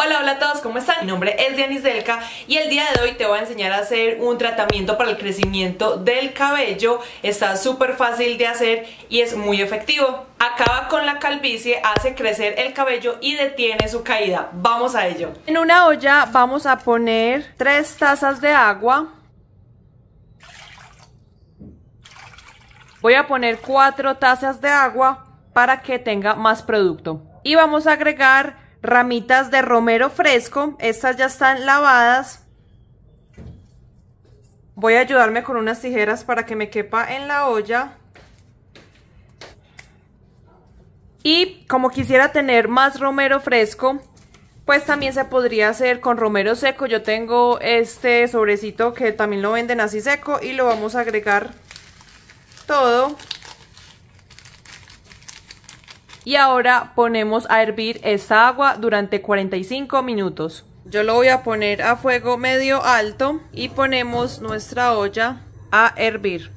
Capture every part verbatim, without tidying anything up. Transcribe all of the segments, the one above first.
Hola, hola a todos, ¿cómo están? Mi nombre es Dianis Delca y el día de hoy te voy a enseñar a hacer un tratamiento para el crecimiento del cabello. Está súper fácil de hacer y es muy efectivo. Acaba con la calvicie, hace crecer el cabello y detiene su caída. Vamos a ello. En una olla vamos a poner tres tazas de agua. Voy a poner cuatro tazas de agua para que tenga más producto. Y vamos a agregar ramitas de romero fresco, estas ya están lavadas. Voy a ayudarme con unas tijeras para que me quepa en la olla. Y como quisiera tener más romero fresco, pues también se podría hacer con romero seco. Yo tengo este sobrecito que también lo venden así seco y lo vamos a agregar todo. Y ahora ponemos a hervir esta agua durante cuarenta y cinco minutos. Yo lo voy a poner a fuego medio alto y ponemos nuestra olla a hervir.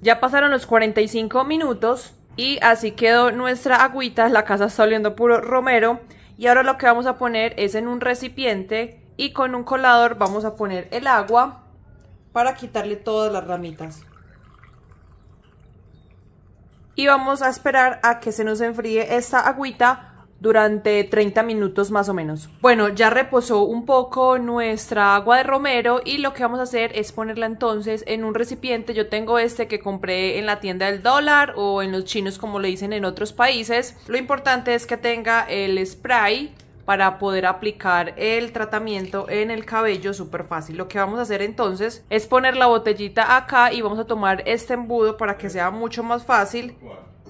Ya pasaron los cuarenta y cinco minutos y así quedó nuestra agüita. La casa está oliendo puro romero. Y ahora lo que vamos a poner es en un recipiente y con un colador vamos a poner el agua para quitarle todas las ramitas. Y vamos a esperar a que se nos enfríe esta agüita durante treinta minutos más o menos. Bueno, ya reposó un poco nuestra agua de romero y lo que vamos a hacer es ponerla entonces en un recipiente. Yo tengo este que compré en la tienda del dólar o en los chinos, como le dicen en otros países. Lo importante es que tenga el spray para poder aplicar el tratamiento en el cabello súper fácil. Lo que vamos a hacer entonces es poner la botellita acá y vamos a tomar este embudo para que sea mucho más fácil.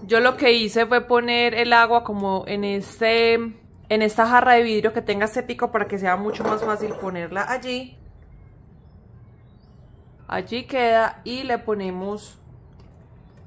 Yo lo que hice fue poner el agua como en, este, en esta jarra de vidrio que tenga este pico para que sea mucho más fácil ponerla allí. Allí queda y le ponemos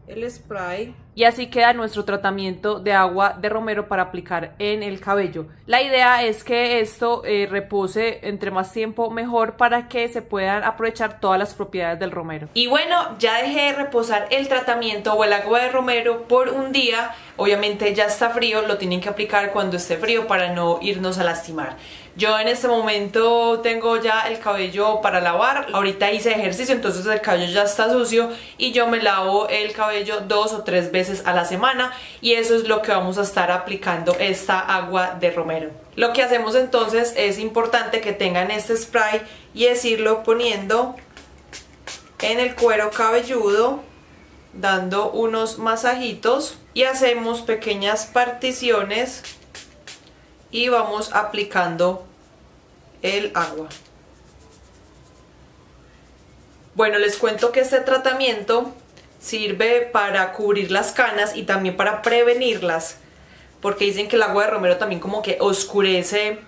el spray y así queda nuestro tratamiento de agua de romero para aplicar en el cabello. La idea es que esto eh, repose entre más tiempo mejor para que se puedan aprovechar todas las propiedades del romero. Y bueno, ya dejé de reposar el tratamiento o el agua de romero por un día. Obviamente ya está frío, lo tienen que aplicar cuando esté frío para no irnos a lastimar. Yo en este momento tengo ya el cabello para lavar. Ahorita hice ejercicio, entonces el cabello ya está sucio y yo me lavo el cabello dos o tres veces a la semana y eso es lo que vamos a estar aplicando esta agua de romero. Lo que hacemos entonces es importante que tengan este spray y es irlo poniendo en el cuero cabelludo, dando unos masajitos y hacemos pequeñas particiones y vamos aplicando el agua. Bueno, les cuento que este tratamiento sirve para cubrir las canas y también para prevenirlas, porque dicen que el agua de romero también como que oscurece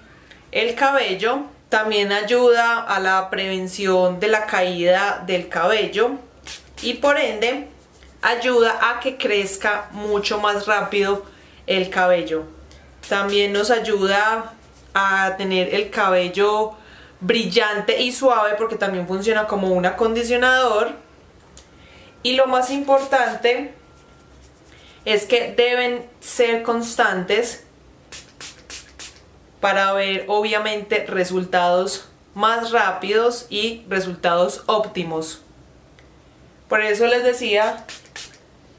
el cabello. También ayuda a la prevención de la caída del cabello y por ende ayuda a que crezca mucho más rápido el cabello. También nos ayuda a tener el cabello brillante y suave porque también funciona como un acondicionador. Y lo más importante es que deben ser constantes para ver obviamente resultados más rápidos y resultados óptimos. Por eso les decía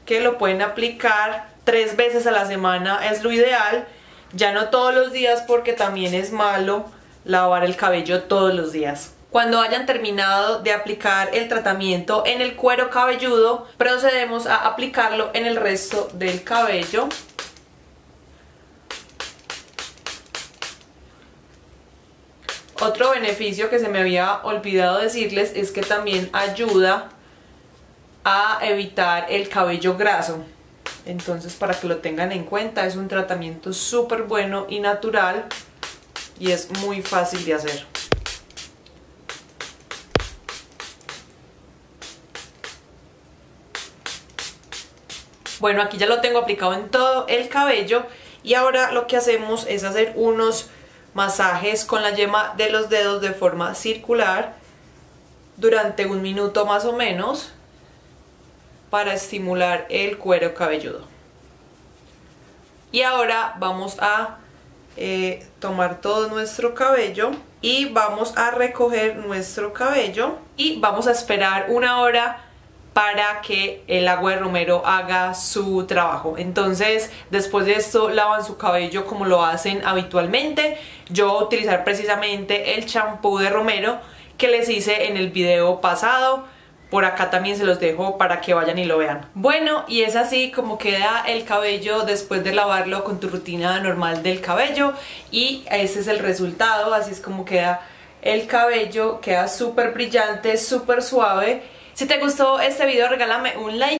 que lo pueden aplicar tres veces a la semana, es lo ideal. Ya no todos los días porque también es malo lavar el cabello todos los días. Cuando hayan terminado de aplicar el tratamiento en el cuero cabelludo, procedemos a aplicarlo en el resto del cabello. Otro beneficio que se me había olvidado decirles es que también ayuda a evitar el cabello graso. Entonces, para que lo tengan en cuenta, es un tratamiento súper bueno y natural y es muy fácil de hacer. Bueno, aquí ya lo tengo aplicado en todo el cabello y ahora lo que hacemos es hacer unos masajes con la yema de los dedos de forma circular durante un minuto más o menos para estimular el cuero cabelludo. Y ahora vamos a eh, tomar todo nuestro cabello y vamos a recoger nuestro cabello y vamos a esperar una hora para que el agua de romero haga su trabajo. Entonces, después de esto lavan su cabello como lo hacen habitualmente. Yo voy a utilizar precisamente el champú de romero que les hice en el video pasado. Por acá también se los dejo para que vayan y lo vean. Bueno, y es así como queda el cabello después de lavarlo con tu rutina normal del cabello. Y ese es el resultado, así es como queda el cabello. Queda súper brillante, súper suave. Si te gustó este video, regálame un like.